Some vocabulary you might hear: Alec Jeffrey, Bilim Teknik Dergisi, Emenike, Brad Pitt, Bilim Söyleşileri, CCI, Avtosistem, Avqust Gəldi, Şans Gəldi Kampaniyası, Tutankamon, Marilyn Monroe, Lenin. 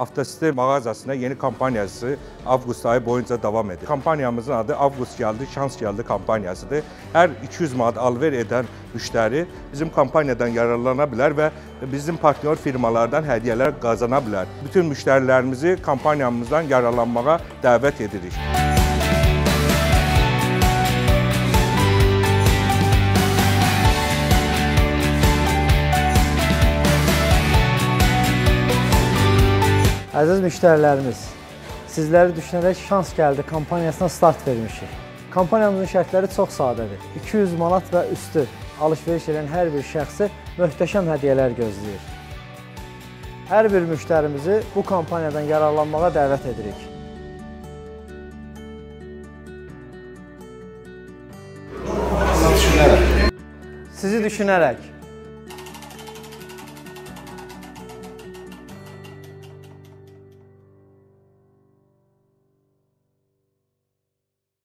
Avtosistem mağazasına yeni kampanyası Avqust ayı boyunca devam ediyor. Kampanyamızın adı Avqust Gəldi, Şans Gəldi Kampanyasıdır. Her 200 manat alver eden müşteri bizim kampanyadan yararlanabilir ve bizim partner firmalardan hediyeler kazanabilir. Bütün müşterilerimizi kampanyamızdan yararlanmaya davet edirik. Əziz müştərilərimiz, sizləri düşünərək Şans Gəldi kampaniyasına start vermişik. Kampaniyamızın şərtləri çox sadədir. 200 manat və üstü alış-veriş edən hər bir şəxsi möhtəşəm hədiyyələr gözləyir. Hər bir müştərimizi bu kampaniyadan yararlanmağa dəvət edirik. Sizi düşünərək.